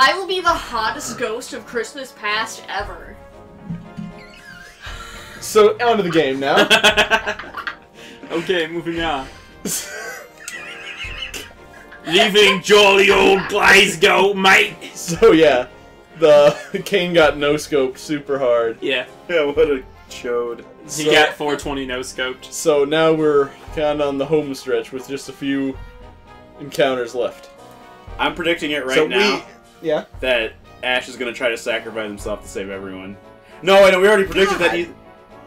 I will be the hottest ghost of Christmas past ever. So, on to the game now. Okay, moving on. Leaving jolly old Glasgow, mate! So, yeah. The Kane got no-scoped super hard. Yeah. Yeah, what a chode. He got 420 no-scoped. So now we're kind of on the home stretch with just a few encounters left. I'm predicting it right now. Yeah. That Ash is going to try to sacrifice himself to save everyone. No, I know, we already predicted that he...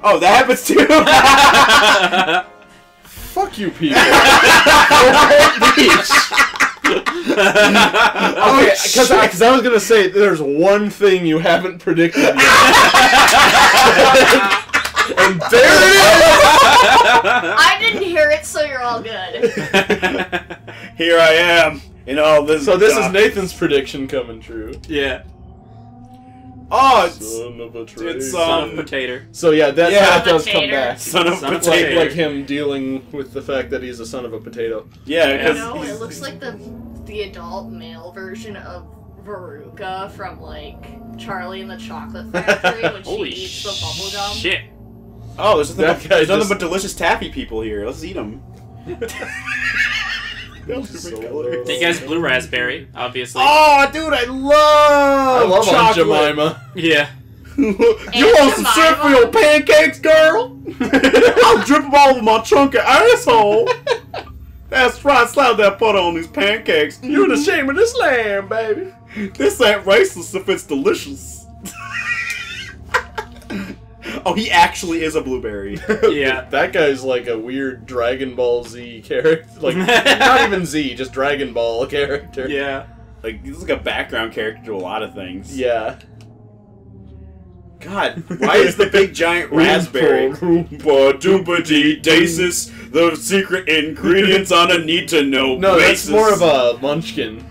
Oh, that happens too! Fuck you, people. Okay, because I was going to say, there's one thing you haven't predicted yet. And there it is! I didn't hear it, so you're all good. Here I am. In all this so this is Nathan's prediction coming true. Yeah. Oh, it's Son of Potator. So yeah, that does come back. Son of Potator. Like him dealing with the fact that he's a son of a potato. Yeah, because... You know, it looks like the adult male version of Veruca from, like, Charlie and the Chocolate Factory when she eats the bubblegum. Shit. Oh, there's nothing but delicious taffy people here. Let's eat them. So you guys blue raspberry, obviously. Oh, dude, I love Aunt Jemima. Yeah. You want some cereal pancakes, girl? I'll drip them all over my chunky asshole. That's right, slap that butter on these pancakes. You're the shame of this land, baby. This ain't racist if it's delicious. Oh, he actually is a blueberry. Yeah. That guy's like a weird Dragon Ball Z character. Like, not even Z, just Dragon Ball character. Yeah. Like, he's like a background character to a lot of things. Yeah. God, why is the big giant raspberry? Oompa Doompa Dee Dasis, the secret ingredients on a need-to-know basis. No, that's more of a munchkin.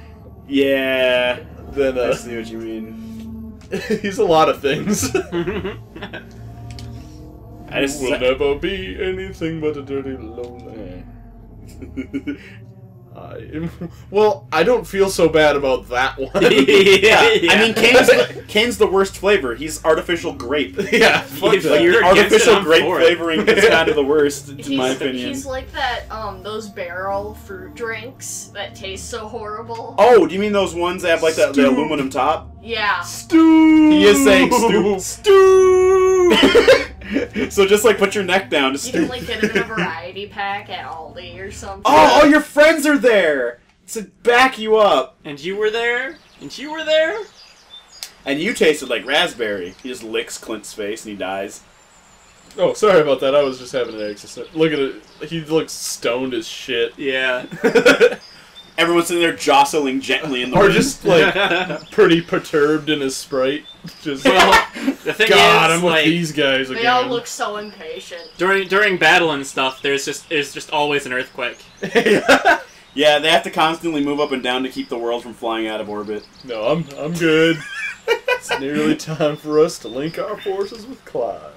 Yeah. Than I see what you mean. He's a lot of things. I just will never be anything but a dirty loner. Well, I don't feel so bad about that one. Yeah. I mean, Kane's the worst flavor. He's artificial grape. Yeah, artificial grape flavoring is kind of the worst, in my opinion. He's like that, those barrel fruit drinks that taste so horrible. Oh, do you mean those ones that have like the aluminum top? Yeah. Stew. He is saying stew. Stew. So just, like, put your neck down. Just you can, like, get it in a variety pack at Aldi or something. Oh, all your friends are there to back you up. And you were there. And you were there. And you tasted like raspberry. He just licks Clint's face and he dies. Oh, sorry about that. I was just having an existence. Look at it. He looks stoned as shit. Yeah. Everyone's sitting there jostling gently in the room. Or just, like, pretty perturbed in his Sprite. Just, the thing God, is, I'm like, with these guys again. They all look so impatient. During battle and stuff, there's just always an earthquake. Yeah, they have to constantly move up and down to keep the world from flying out of orbit. No, I'm good. It's nearly time for us to link our forces with Clyde.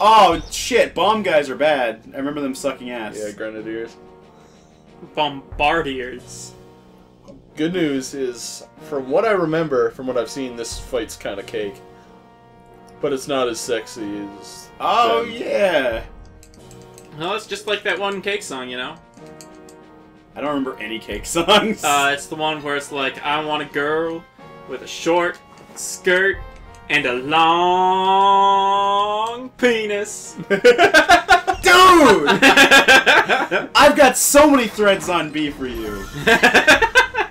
Oh, shit, bomb guys are bad. I remember them sucking ass. Yeah, grenadiers. Bombardiers. Good news is, from what I remember, from what I've seen, this fight's kind of cake. But it's not as sexy as... Oh, yeah! Well, it's just like that one cake song, you know? I don't remember any cake songs. It's the one where it's like, I want a girl with a short skirt and a long penis. Dude! I've got so many threads on B for you.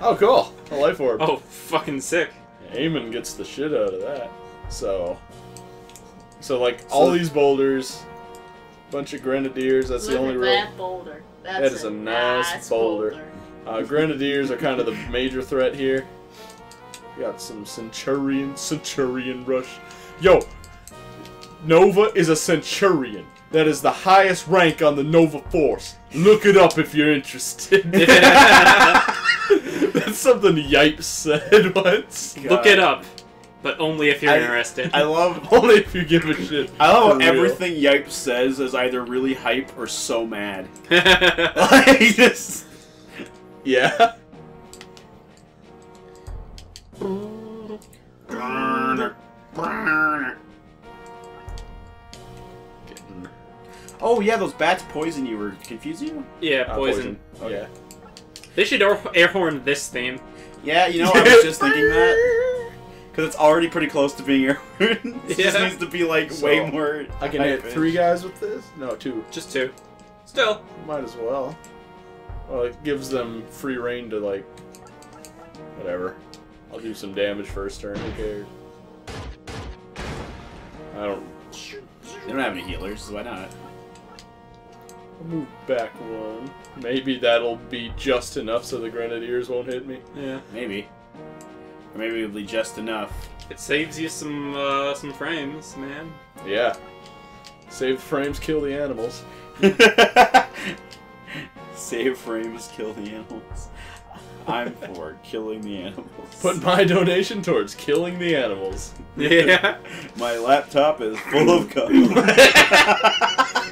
Oh, cool. A life orb. Oh, fucking sick. Yeah, Eamon gets the shit out of that. So like, all these boulders, bunch of grenadiers, that's the only real... That boulder. That is a nice boulder. Grenadiers are kind of the major threat here. Got some centurion rush. Yo, Nova is a centurion. That is the highest rank on the Nova Force. Look it up if you're interested. That's something Yipes said once. God. Look it up, but only if you're interested. I love only if you give a shit. I love everything Yipes says is either really hype or so mad. Like, just, yeah. Oh yeah, those bats poison you or confuse you? Yeah, poison. Okay. Yeah. They should air horn this theme. Yeah, you know, I was just thinking that. Because it's already pretty close to being air horn. It just needs to be like so, way more. I can hit three guys with this? No, two. Just two. Still. Might as well. Well, it gives them free reign to like whatever. I'll do some damage first turn. Who cares? I don't. They don't have any healers, so why not? I'll move back one. Maybe that'll be just enough so the grenadiers won't hit me. Yeah, maybe. Or maybe it'll be just enough. It saves you some frames, man. Yeah. Save frames, kill the animals. Save frames, kill the animals. I'm for killing the animals. Put my donation towards killing the animals. Yeah. My laptop is full of cum.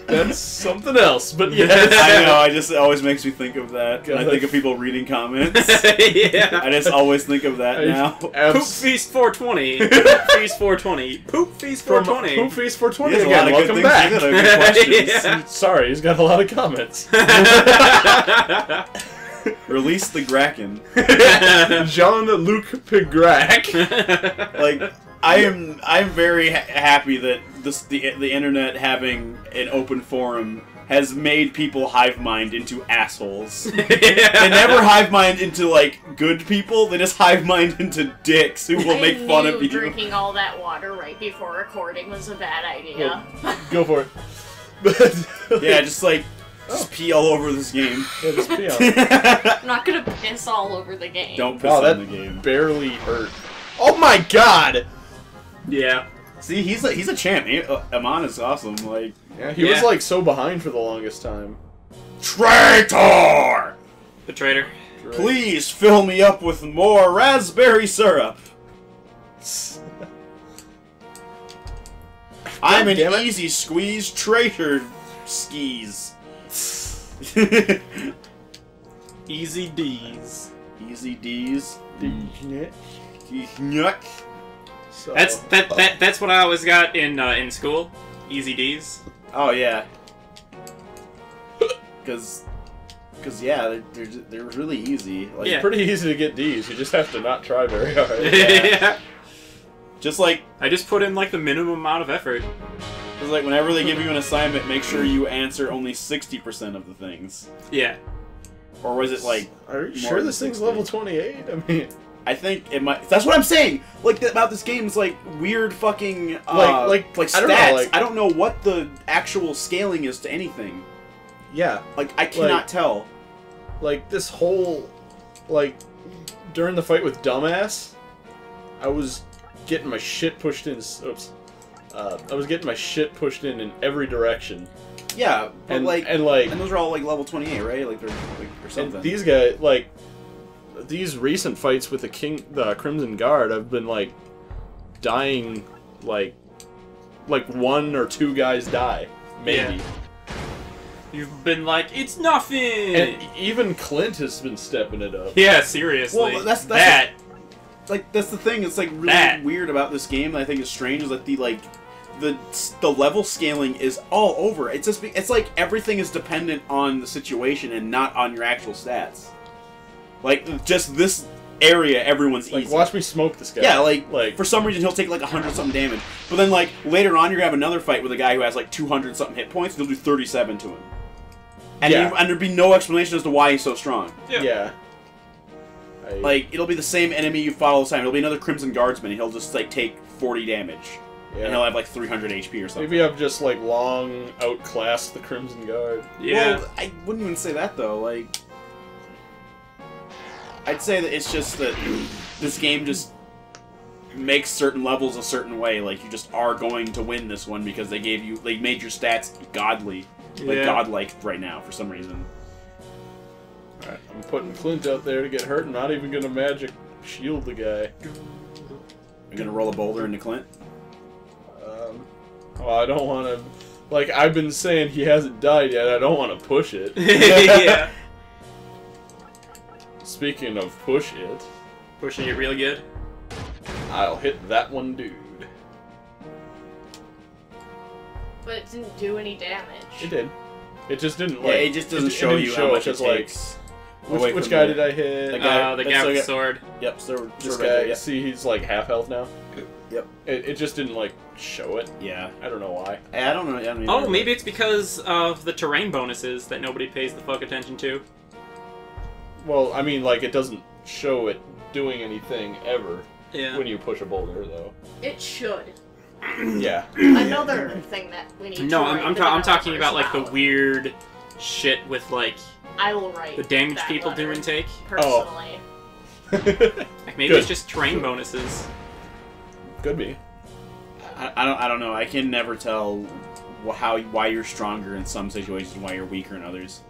That's something else, but yes. I know, it always makes me think of that. I think of people reading comments. Yeah. I just always think of that now. Poop Feast 420. Poop Feast 420. Poop Feast 420. Poop Feast 420 again. A lot of welcome back. Yeah. Sorry, he's got a lot of comments. Release the Graken. Jean-Luc Pigrac. Like, I am very happy that the internet having an open forum has made people hive mind into assholes. Yeah. They never hive mind into like good people. They just hive mind into dicks who will make fun of you. Drinking all that water right before recording was a bad idea. Well, go for it. Yeah, just like. Just pee all over this game. Yeah, just pee all over. I'm not gonna piss all over the game. Don't piss on the game. Barely hurt. Oh my god! Yeah. See, he's a champ. Amon is awesome. Like, yeah, he was like so behind for the longest time. Traitor! The traitor. Please fill me up with more raspberry syrup. I'm an easy squeeze traitor skis. Easy D's. Easy D's. So, that's what I always got in school. Easy D's. Oh yeah. Cause yeah, they're really easy. Like, yeah. It's pretty easy to get D's. You just have to not try very hard. Yeah. Yeah. Just like I just put in like the minimum amount of effort. Because, like, whenever they give you an assignment, make sure you answer only 60% of the things. Yeah. Or was it, like... Are you sure this thing's level 28? I mean... I think it might... That's what I'm saying! Like, about this game's, like, weird fucking... like stats. I don't know what the actual scaling is to anything. Yeah. Like, I cannot tell. Like, this whole... Like, during the fight with Dumbass, I was getting my shit pushed in... Oops. I was getting my shit pushed in every direction. Yeah, but and those are all like level 28, right? Like they're like or something. And these guys, like these recent fights with the Crimson Guard, I've been like dying, like one or two guys die, maybe. Yeah. You've been like, it's nothing. And even Clint has been stepping it up. Yeah, seriously. Well, that's the thing. It's like really weird about this game. And I think it's strange is that the level scaling is all over. It's just it's like everything is dependent on the situation and not on your actual stats. Like just this area, everyone's easy. Like watch me smoke this guy. Yeah, like for some reason he'll take like 100-something damage, but then like later on you're gonna have another fight with a guy who has like 200-something hit points. They'll do 37 to him, and there'd be no explanation as to why he's so strong. Yeah. Like, it'll be the same enemy you fought all the time. It'll be another Crimson Guardsman, and he'll just, like, take 40 damage. Yeah. And he'll have, like, 300 HP or something. Maybe I've just, like, long outclassed the Crimson Guard. Yeah. Well, I wouldn't even say that, though. Like, I'd say that it's just that this game just makes certain levels a certain way. Like, you just are going to win this one because they made your stats godly. Like, godlike right now for some reason. Alright, I'm putting Clint out there to get hurt. I'm not even gonna magic shield the guy. You're gonna roll a boulder into Clint? Well, I don't wanna... Like, I've been saying he hasn't died yet. I don't wanna push it. Yeah. Speaking of push it... Pushing it real good? I'll hit that one dude. But it didn't do any damage. It did. It just didn't, like... Yeah, it just doesn't show you how much it takes. Which guy did I hit? The guy with the sword. Yep, so this guy, see, he's like half health now. Yep. It just didn't, like, show it. Yeah. I don't know why. I don't know. I don't oh, maybe it's because of the terrain bonuses that nobody pays the fuck attention to. Well, I mean, like, it doesn't show it doing anything ever when you push a boulder, though. It should. Yeah. Another thing that we need to I'm talking about, like, the weird shit with, like... I will write the damage people do and take. Personally. Oh. Like, maybe it's just terrain bonuses. Could be. I don't know. I can never tell why you're stronger in some situations and why you're weaker in others.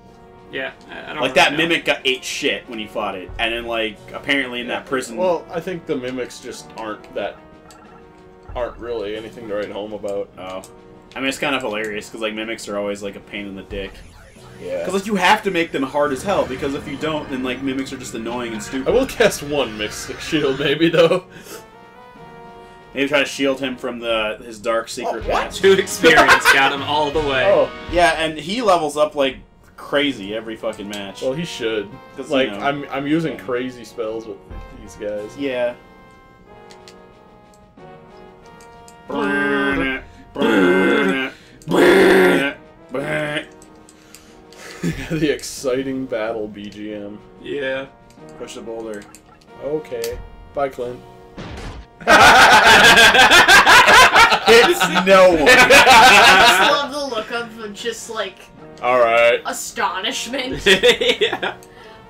Yeah, I don't. Like that mimic got ate shit when he fought it, and then like apparently in that prison. Well, I think the mimics just aren't really anything to write home about. Oh, I mean it's kind of hilarious because like mimics are always like a pain in the dick. Yeah. Because like you have to make them hard as hell because if you don't, then like mimics are just annoying and stupid. I will cast one mystic shield maybe though. Maybe try to shield him from his dark secret path. Two experience got him all the way. Oh. Yeah, and he levels up like crazy every fucking match. Well, he should. Like you know, I'm using crazy spells with these guys. Yeah. The exciting battle BGM. Yeah. Push the boulder. Okay. Bye, Clint. It's no one. I just love the look of just like astonishment. Yeah.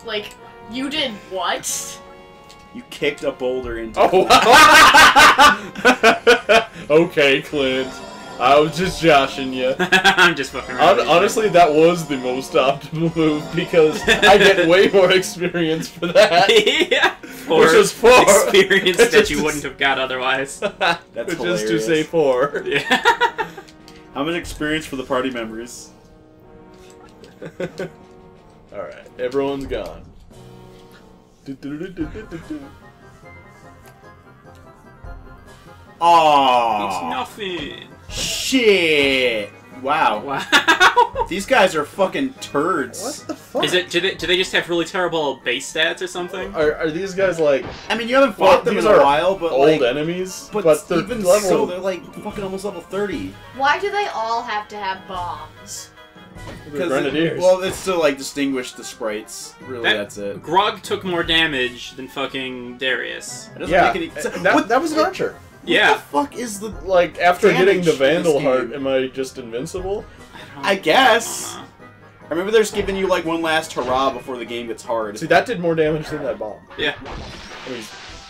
Like, you did what? You kicked a boulder into Okay, Clint. I was just joshing you. I'm just fucking around. Honestly, that was the most optimal move because I get way more experience for that. Yeah. Which is 4 experience that you wouldn't have got otherwise. That's hilarious. Just to say 4. Yeah. How much experience for the party members? All right, everyone's gone. Aww. It's nothing. Shit! Wow! Wow! These guys are fucking turds. What the fuck? Is it? Do they just have really terrible base stats or something? Are these guys like? I mean, you haven't fought them in a while, but old like, enemies. But they're even so they're like fucking almost level 30. Why do they all have to have bombs? Because grenadiers. Well, it's to like distinguish the sprites. Really, that's it. Grog took more damage than fucking Darius. Yeah, make any, so, that was an archer. Yeah. What the fuck is the like after hitting the Vandal Heart? Am I just invincible? I guess. I remember they're just giving you like one last hurrah before the game gets hard. See, that did more damage than that bomb. Yeah. I mean, he's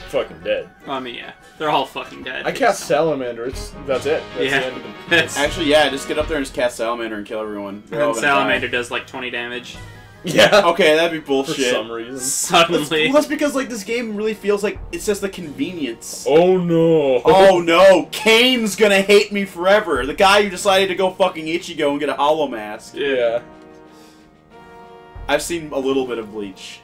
fucking dead. I mean, yeah, they're all fucking dead. I cast Salamander. That's it. That's the end of it. Actually, yeah, just get up there and just cast Salamander and kill everyone. And Salamander does like 20 damage. Yeah. Okay, that'd be bullshit. For some reason. Suddenly. Well, that's because, like, this game really feels like it's just the convenience. Oh, no. Oh, no. Kane's gonna hate me forever. The guy who decided to go fucking Ichigo and get a hollow mask. Yeah. I've seen a little bit of Bleach.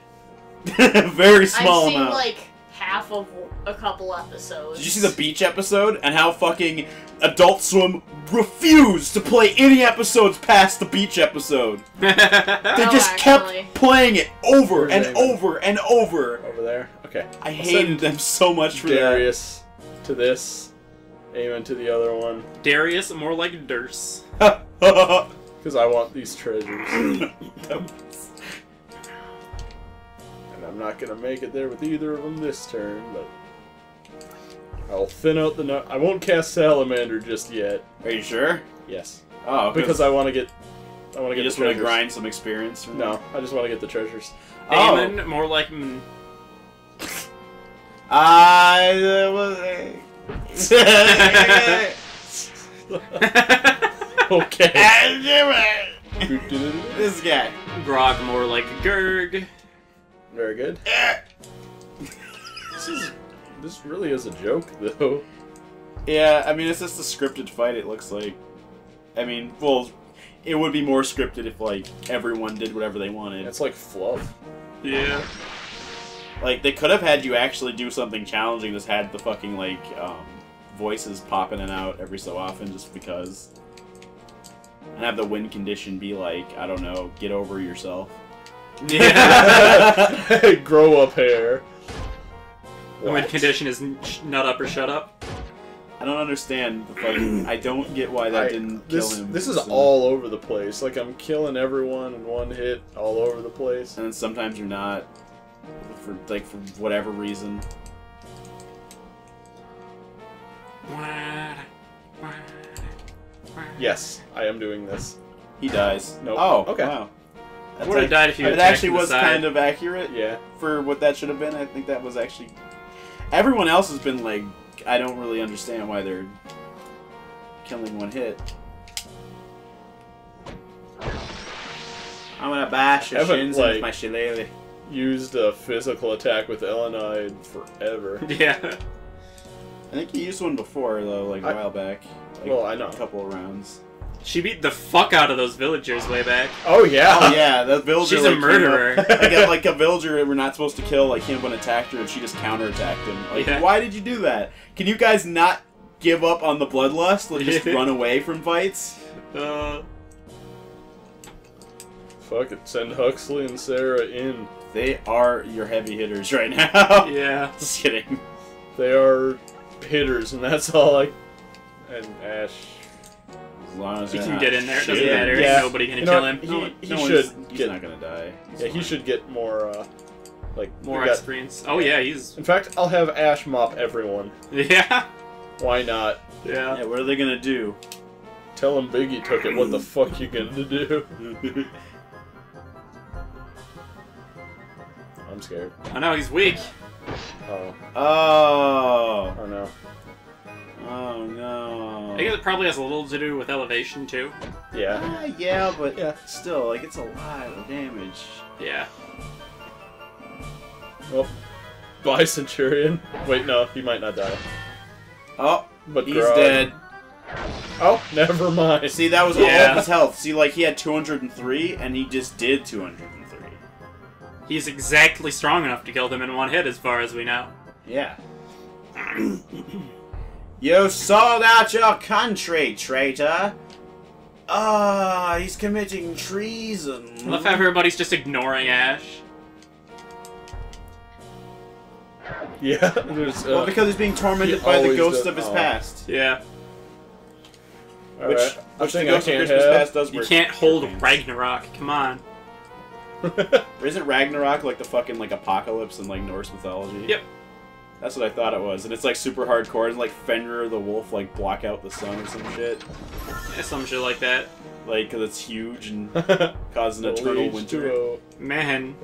Very small amount. I've seen, like, half of a couple episodes. Did you see the beach episode? And how fucking Adult Swim refused to play any episodes past the beach episode. They just kept playing it over and over and over. Over there? Okay. I hated them so much for Darius to this. Amen to the other one. Darius, more like Durse. Because I want these treasures. I'm not gonna make it there with either of them this turn, but I'll thin out the. I won't cast Salamander just yet. Are you sure? Yes. Oh, because I want to get. I want to get. You just want to grind some experience. No, I just want to get the treasures. Aemon, more like. Okay. This guy. Grog, more like Gurg. Very good. This really is a joke, though. Yeah, I mean, it's just a scripted fight, it looks like. I mean, well, it would be more scripted if, like, everyone did whatever they wanted. It's like fluff. Yeah. Like, they could have had you actually do something challenging, just had the fucking, like, voices pop in and out every so often just because. And have the win condition be like, I don't know, get over yourself. Yeah! Grow up hair. The win condition is nut up or shut up? I don't understand the fucking... I don't get why that didn't kill him. This is all over the place. Like, I'm killing everyone in one hit all over the place. And then sometimes you're not. For, like, for whatever reason. Yes, I am doing this. He dies. Nope. Oh, okay. Wow. Would have died if you. It actually was kind of accurate. Yeah. For what that should have been, I think that was actually. Everyone else has been like, I don't really understand why they're killing one hit. I'm gonna bash your shins with my shillelagh. Used a physical attack with Illinois forever. Yeah. I think you used one before, though, like a while back. Like, well, I know. A couple of rounds. She beat the fuck out of those villagers way back. Oh, yeah. Oh, yeah. That villager, she's like, a murderer. Like a villager we're not supposed to kill, like, him when attacked her, and she just counterattacked him. Like, yeah. Why did you do that? Can you guys not give up on the bloodlust? Like, just run away from fights? Fuck it. Send Huxley and Sarah in. They are your heavy hitters right now. Yeah. Just kidding. They are hitters, and that's all I... And Ash... As long as he can get in there, it doesn't matter. Yeah. Nobody gonna kill him. He's not gonna die. He's fine. He should get more, like... More experience. Oh, yeah, he's... In fact, I'll have Ash mop everyone. Yeah? Why not? Yeah. Yeah, what are they gonna do? Tell them Biggie took it. What the fuck you gonna do? I'm scared. I know, he's weak. Oh. Oh. Oh no. Oh no. I think it probably has a little to do with elevation too. Yeah. Yeah, but still, like, it's a lot of damage. Yeah. Well, bye, Centurion. Wait, no, he might not die. Oh, but he's dead. Oh, never mind. See, that was all of his health. See, like, he had 203, and he just did 200. He's exactly strong enough to kill them in one hit, as far as we know. Yeah. You sold out your country, traitor! Ah, he's committing treason. I love how everybody's just ignoring Ash. Yeah. Well, because he's being tormented by the ghosts of his past. Yeah. All right. Which the ghost of Christmas past does work. You can't hold Ragnarok, come on. Isn't Ragnarok like the fucking like apocalypse in like Norse mythology? Yep. That's what I thought it was. And it's like super hardcore and like Fenrir the wolf like block out the sun or some shit. Yeah, some shit like that. Like, cause it's huge and causes an eternal winter. Man.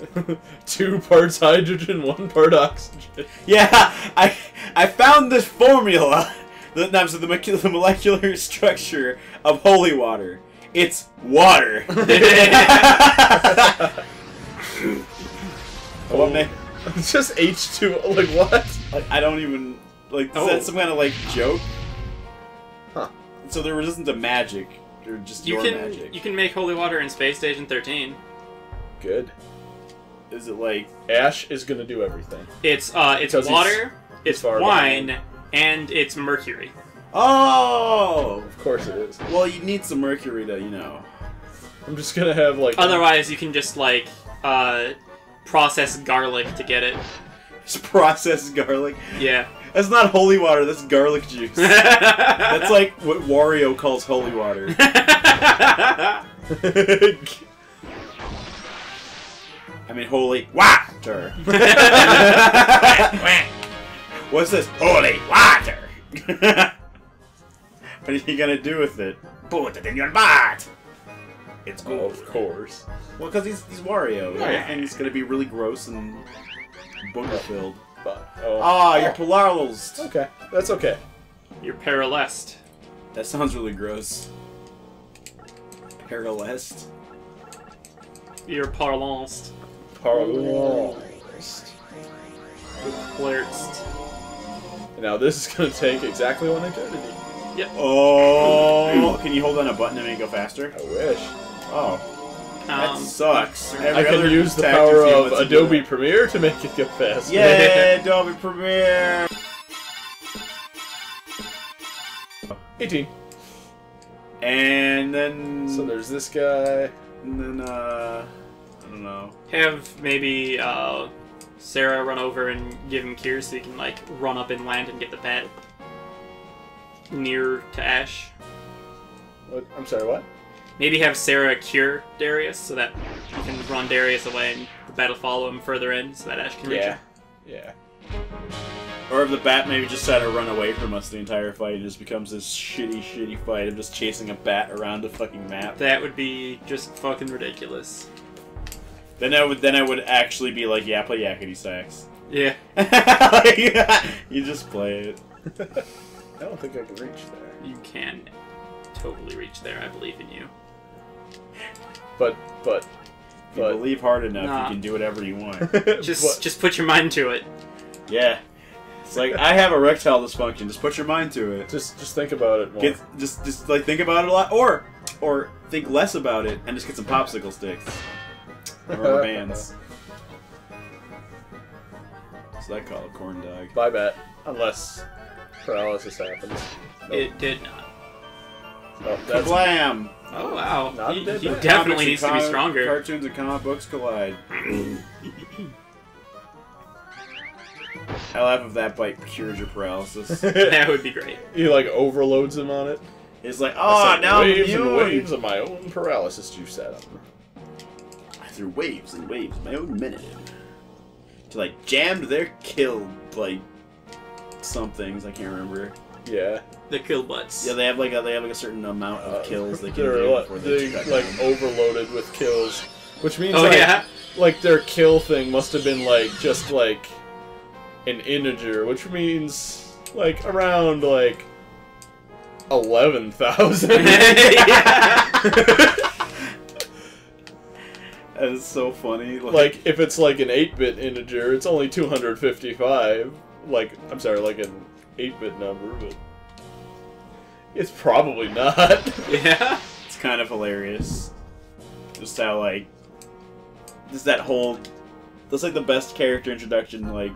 2 parts hydrogen, 1 part oxygen. Yeah, I found this formula that names the molecular structure of holy water. It's water. It's just H2O. Like, what? Like, I don't even... Like, is that some kind of, like, joke? Huh. So there isn't a magic. Or just magic. You can make holy water in Space Station 13. Good. Is it like... Ash is gonna do everything. It's water, it's wine, and it's mercury. Oh! Of course it is. Well, you need some mercury to, you know. I'm just gonna have, like... Otherwise, you can just, like, process garlic to get it. Just process garlic? Yeah. That's not holy water, that's garlic juice. That's, like, what Wario calls holy water. I mean, holy water. What's this? Holy water! What are you gonna do with it? Put it in your butt! It's good. Oh, of course. Well, because he's Wario. Yeah. Everything's gonna be really gross and booger-filled. You're paralysed. Okay, that's okay. You're paralyzed. That sounds really gross. Paralyzed? You're paralysed. Paralysed. Flirt. Now this is gonna take exactly 1 eternity. Yep. Oh, can you hold on a button to make it go faster? I wish. Oh. That sucks. I can use the power of Adobe Premiere to make it go faster. Yeah, Adobe Premiere! 18. And then... So there's this guy. And then, I don't know. Have maybe, Sarah run over and give him cure so he can, like, run up and land and get the bat near to Ash. What? I'm sorry, what? Maybe have Sarah cure Darius so that you can run Darius away and the bat will follow him further in so that Ash can reach him. Yeah. Or if the bat maybe just had to run away from us the entire fight, it just becomes this shitty fight of just chasing a bat around the fucking map. That would be just fucking ridiculous. Then I would actually be like, yeah, play Yakety Sax. Yeah. You just play it. I don't think I can reach there. You can totally reach there, I believe in you. But you believe hard enough, you can do whatever you want. just put your mind to it. Yeah. It's like, I have erectile dysfunction, just put your mind to it. Just think about it more. Just like think about it a lot, or think less about it and just get some popsicle sticks. Rubber bands. So I call it corn dog. Bye, bat. Unless paralysis happens. Nope. It did not. Oh, that's... Kablam! Oh, wow. Not he definitely needs to be stronger. Cartoons and comic books collide. I laugh if that bite cures your paralysis. That would be great. He, like, overloads him on it. He's like, oh, like, now waves I'm and waves of my own paralysis juice out of him. Through waves and waves of my own minute. Till I jammed their kill, like, some things, I can't remember. Yeah. The kill butts. Yeah, they have like a certain amount of kills they can do before they're like overloaded with kills. Which means like their kill thing must have been like just like an integer, which means like around like 11,000. Yeah. That is so funny. Like, if it's like an 8-bit integer, it's only 255. Like, I'm sorry, like an 8-bit number, but... It's probably not. Yeah? It's kind of hilarious. Just how, like... Just that whole... That's, like, the best character introduction, like...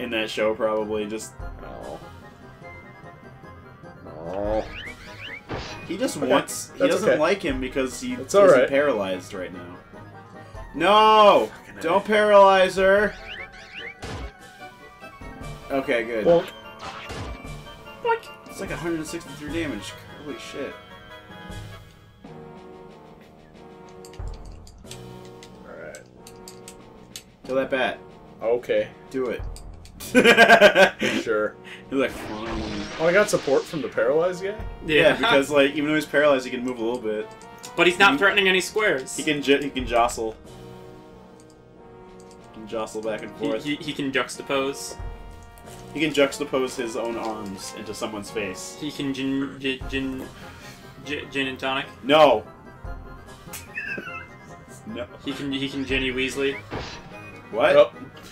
In that show, probably. Just... Oh. Oh. He just wants... He doesn't like him because he is paralyzed right now. No! Don't paralyze her! Okay, good. Bonk. Bonk. It's like 163 damage. Holy shit. Alright. Kill that bat. Okay. Do it. Sure. He's like, oh, I got support from the paralyzed guy? Yeah, because like even though he's paralyzed, he can move a little bit. But he's not threatening any squares. He can jostle. He can jostle back and forth. He can juxtapose. He can juxtapose his own arms into someone's face. He can gin and tonic. No. No. He can Ginny Weasley. What? Oh,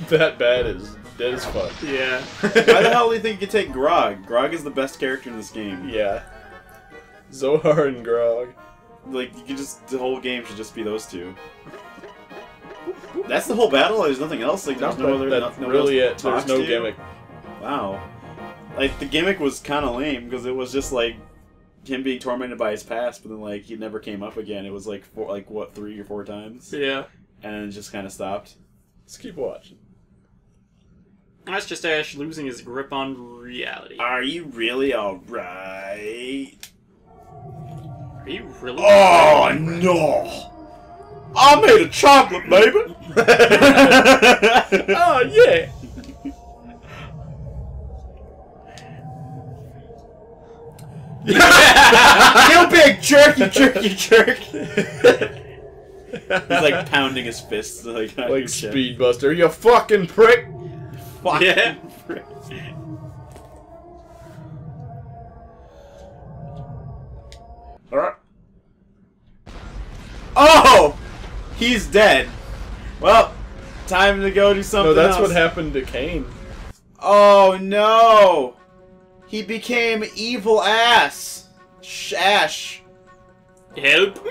that bad is dead as fuck. Yeah. Why the hell do you think you could take Grog? Grog is the best character in this game. Yeah. Zohar and Grog. Like, you could just... The whole game should just be those two. That's the whole battle? There's nothing else? Like, there's no other... That's really it. There's no gimmick. Wow. Like, the gimmick was kind of lame, because it was just, like, him being tormented by his past, but then, like, he never came up again. It was, like, what, 3 or 4 times? Yeah. And then it just kind of stopped. Let's keep watching. That's just Ash losing his grip on reality. Are you really alright? Are you really? Oh no! I made a chocolate, baby! Oh yeah! You big jerk, you jerk, you jerk! He's like pounding his fists like Speedbuster. You fucking prick! Fucking prick. Alright. Oh! He's dead. Well, time to go do something else. No, that's what happened to Cain. Oh no! He became evil ass. Shash. Help.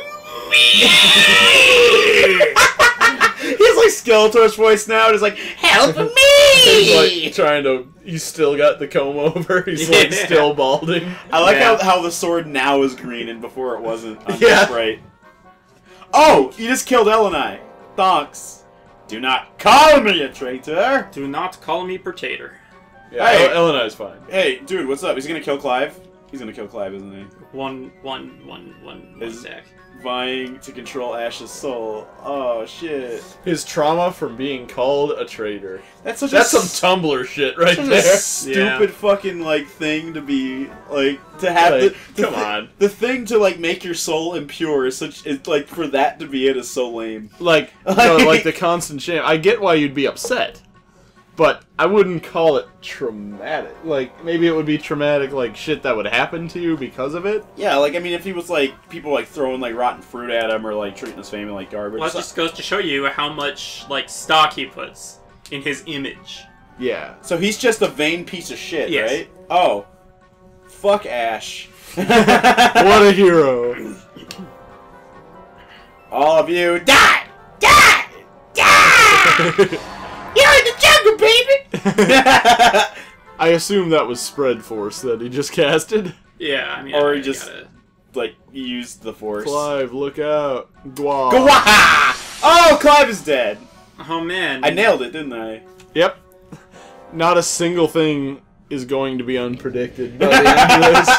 He's like Skeletor's voice now, and he's like, help me! He's like trying to, he's still got the comb over, he's like still balding. I like how the sword now is green and before it wasn't on the sprite. Oh, you just killed Elenai. Thanks. Do not call me a traitor! Do not call me pertator. Yeah, hey, Elenai's fine. Hey, dude, what's up? He's gonna kill Clive? He's gonna kill Clive, isn't he? One stack. Vying to control Ash's soul. Oh, shit. His trauma from being called a traitor. That's such some Tumblr shit right there. A stupid fucking, like, thing to be, like, to have like, come on. The thing to, like, make your soul impure is such, like, for that to be it is so lame. Like, no, like, the constant shame. I get why you'd be upset, but I wouldn't call it traumatic. Like, maybe it would be traumatic, like, shit that would happen to you because of it. Yeah, like, I mean, if he was, like, people, like, throwing, like, rotten fruit at him or, like, treating his family like garbage. Well, it just goes to show you how much, like, stock he puts in his image. Yeah. So he's just a vain piece of shit, right? Oh. Fuck Ash. What a hero. All of you, die! Die! Die! You're in the jungle, baby! I assume that was spread force that he just casted. Yeah, I mean, or he just like used the force. Clive, look out! Gwa! Gwa! Oh, Clive is dead. Oh man! I nailed it, didn't I? Yep. Not a single thing is going to be unpredicted by the end of this.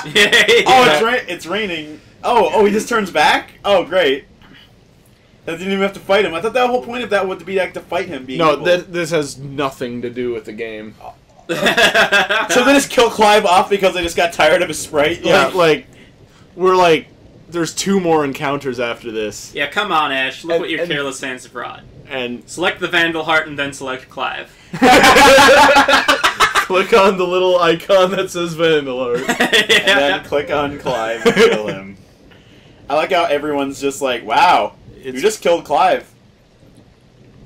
Oh, it's raining. Oh, he just turns back. Oh, great. I didn't even have to fight him. I thought that whole point of that would be like to fight him. No, this has nothing to do with the game. Oh. So they just kill Clive off because they just got tired of his sprite? Yeah, like, we're like, there's 2 more encounters after this. Yeah, come on, Ash. Look what your careless hands have brought. And select the Vandal Heart and then select Clive. Click on the little icon that says Vandal Heart. And then click on Clive and kill him. I like how everyone's just like, wow. You just killed Clive.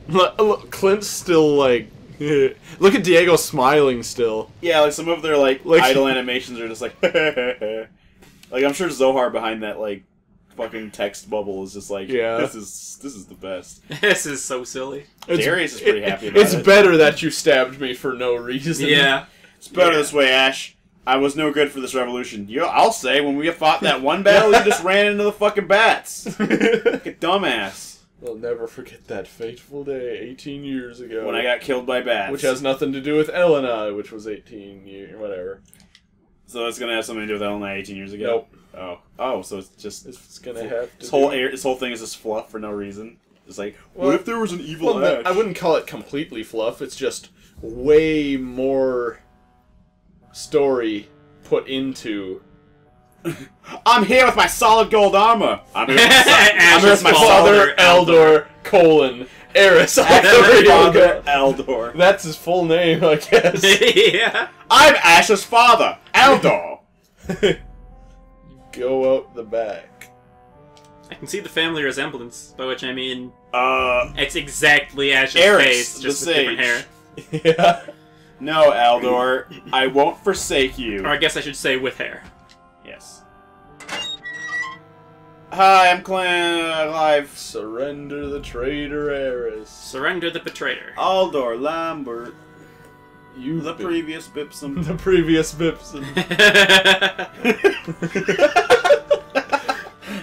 Look, Clint's still like... Look at Diego smiling still. Yeah, like some of their like idle animations are just like... Like I'm sure Zohar behind that like fucking text bubble is just like, this is the best. This is so silly. Darius is pretty happy about it. It's better that you stabbed me for no reason. Yeah. It's better this way, Ash. I was no good for this revolution. I'll say, when we fought that one battle, you just ran into the fucking bats. Like a dumbass. We'll never forget that fateful day 18 years ago. When I got killed by bats. Which has nothing to do with Elenai, which was 18 years, whatever. So it's going to have something to do with Elenai 18 years ago? Nope. Oh, so it's just... It's going to have to this whole thing is just fluff for no reason. It's like, well, what if there was an evil Ash? I wouldn't call it completely fluff. It's just way more... story put into. I'm here with my solid gold armor. I'm here with my father, Eldor : Eris Altharion. Eldor. That's his full name, I guess. Yeah. I'm Ash's father, Eldor. Go out the back. I can see the family resemblance, by which I mean, it's exactly Ash's face, just with different hair. Yeah. No, Eldor, I won't forsake you. Or I guess I should say with hair. Yes. Hi, I'm Clive. Surrender the traitor, Eris. Surrender the betrayer. Eldor Lambert. You the previous Bipsum. The previous Bipsum.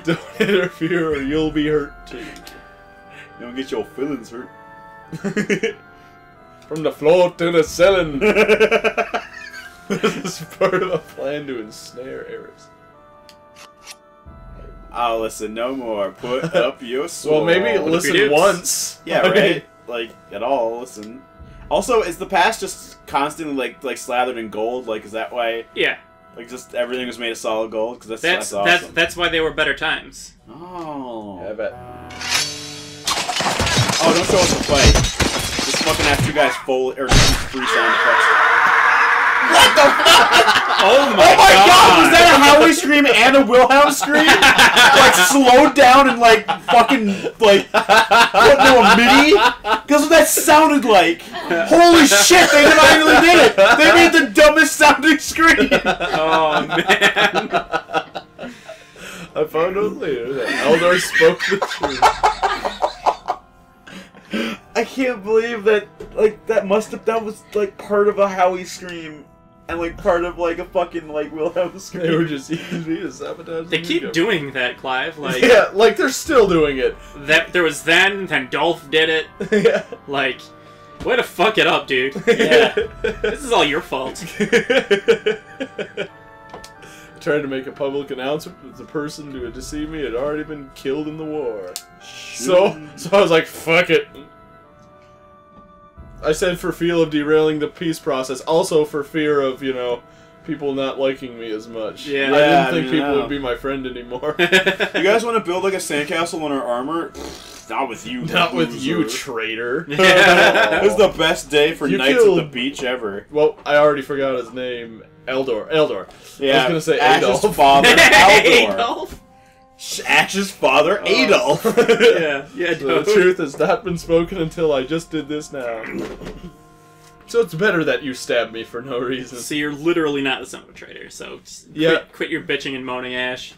Don't interfere or you'll be hurt too. Don't get your feelings hurt. From the floor to the ceiling. This is part of a plan to ensnare Eris. I'll listen no more. Put up your sword. Well, maybe listen once. Yeah, right? Like, at all, listen. Also, is the past just constantly, like slathered in gold? Like, is that why... Yeah. Like, just everything was made of solid gold? Because that's awesome. That's why they were better times. Oh. Yeah, I bet. Oh, don't show us the fight. Fucking after you guys three sound effects. What the fuck? Oh my god! Was that a Howie scream and a Wilhelm scream? Like slowed down and like fucking like what no a MIDI? Because what that sounded like. Holy shit! They not really did it. They made the dumbest sounding scream. Oh man! I found out Absolutely. The Eldar spoke the truth. I can't believe that, like, that was, like, part of a Howie scream. And, like, part of, like, a fucking, like, Wilhelm scream. They were just easy to sabotage. They keep doing that, Clive. Like, yeah, like, they're still doing it. That there was then Dolph did it. Yeah. Like, way to fuck it up, dude. Yeah. This is all your fault. I tried to make a public announcement, but the person who had deceived me had already been killed in the war. Shoot. So I was like, fuck it. I said for fear of derailing the peace process, also for fear of, you know, people not liking me as much. Yeah, I didn't think people would be my friend anymore. You guys want to build, like, a sandcastle on our armor? Not with you, not with you, traitor. Yeah. It was the best day for Knights of the Beach ever. Well, I already forgot his name. Eldor. Yeah, I was going to say Adolf. Ash's father, Eldor. Ash's father, Adolf. Yeah. So the truth has not been spoken until I just did this now. So it's better that you stabbed me for no reason. So you're literally not the son of a traitor. So just quit your bitching and moaning, Ash.